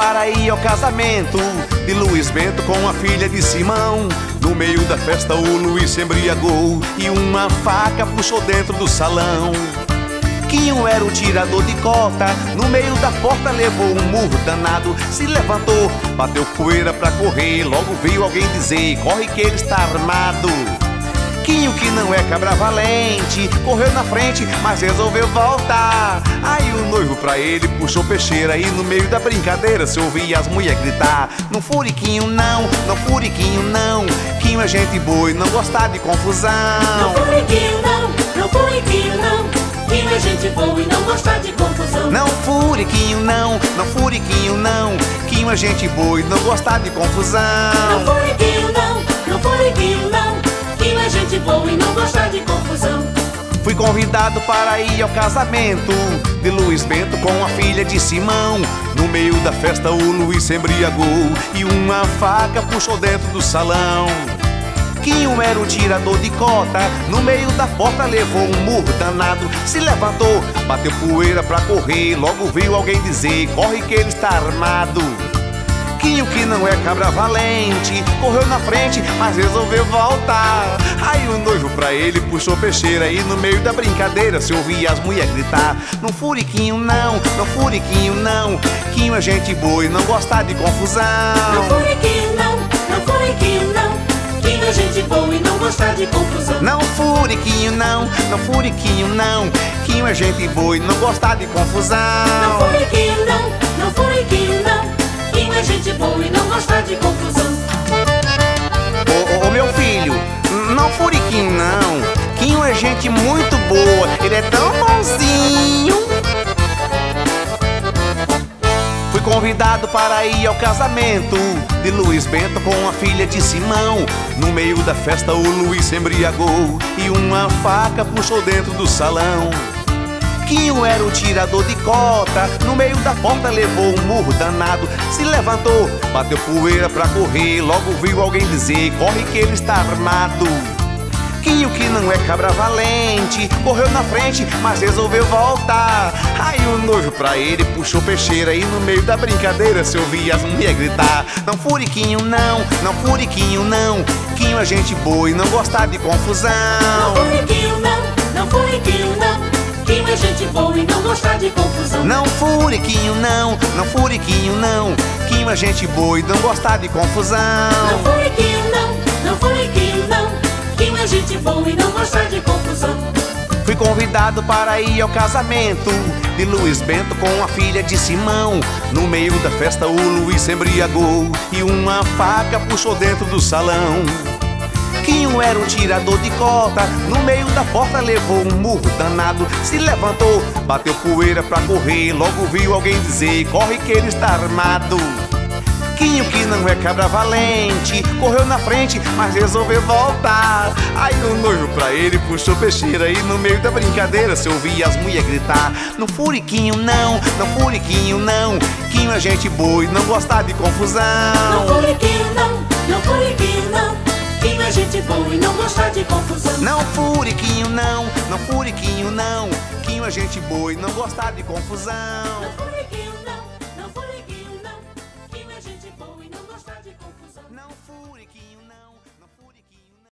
para ir ao casamento de Luiz Bento com a filha de Simão. No meio da festa o Luiz se embriagou e uma faca puxou dentro do salão. Quinho era o tirador de cota, no meio da porta levou um murro danado. Se levantou, bateu poeira pra correr, logo veio alguém dizer: corre que ele está armado. Quinho, que não é cabra valente, correu na frente, mas resolveu voltar. Aí o noivo pra ele puxou peixeira e no meio da brincadeira se ouvia as mulheres gritar: não fure Quinho não, não fure Quinho não, Quinho é gente boa e não gosta de confusão. Não fure Quinho não, não fure Quinho não, Quinho é gente boa e não gosta de confusão. Não fure Quinho não, não fure Quinho não, Quinho é gente boa e não gosta de confusão. Não fure Quinho não, não fure Quinho não, Quinho é gente boa e não gosta de confusão. Fui convidado para ir ao casamento de Luiz Bento com a filha de Simão. No meio da festa o Luiz se embriagou e uma faca puxou dentro do salão. Quinho era o tirador de cota, no meio da porta levou um murro danado. Se levantou, bateu poeira pra correr, logo veio alguém dizer: corre que ele está armado. Quinho, que não é cabra valente, correu na frente, mas resolveu voltar. Aí o noivo pra ele puxou peixeira e no meio da brincadeira se ouvia as mulheres gritar: não fure Quinho não, não fure Quinho não, Quinho é gente boa e não gosta de confusão. Não fure Quinho não, não fure Quinho não, Quinho é gente boa e não gosta de confusão. Não fure Quinho não, não fure Quinho não, Quinho é gente boa e não gosta de confusão. Não fure Quinho não, não fure Quinho não, Quinho é gente boa e não gosta de confusão. Ô meu filho, não fure Quinho não, Quinho é gente muito boa, ele é tão bonzinho. Fui convidado para ir ao casamento de Luiz Bento com a filha de Simão. No meio da festa o Luiz se embriagou e uma faca puxou dentro do salão. Quinho era o tirador de cota, no meio da porta levou um murro danado. Se levantou, bateu poeira pra correr, logo viu alguém dizer: corre que ele está armado. Quinho, que não é cabra valente, correu na frente, mas resolveu voltar. Aí o noivo pra ele puxou peixeira e no meio da brincadeira se ouvia as mulheres gritar: não fure Quinho não, não fure Quinho não, Quinho é gente boa e não gosta de confusão. Não fure Quinho não, não fure Quinho não, Quinho é gente boa e não gosta de confusão. Não fure Quinho não, não fure Quinho não, Quinho é gente boa e não gosta de confusão. Não fure Quinho não, não fure Quinho não, Quinho é gente boa e não gosta de confusão. Fui convidado para ir ao casamento de Luiz Bento com a filha de Simão. No meio da festa o Luiz se embriagou e uma faca puxou dentro do salão. Quinho era o tirador de cota, no meio da porta levou um murro danado. Se levantou, bateu poeira pra correr, logo viu alguém dizer: corre que ele está armado. Quinho, que não é cabra valente, correu na frente, mas resolveu voltar. Aí o noivo pra ele puxou peixeira e no meio da brincadeira se ouvia as mulheres gritar: não fure Quinho não, não fure Quinho não, Quinho é gente boa e não gosta de confusão. Não fure Quinho não, não fure Quinho não, Quinho é gente boa e não gosta de confusão. Não fure Quinho não, não fure Quinho não, Quinho é gente boa e não gosta de confusão.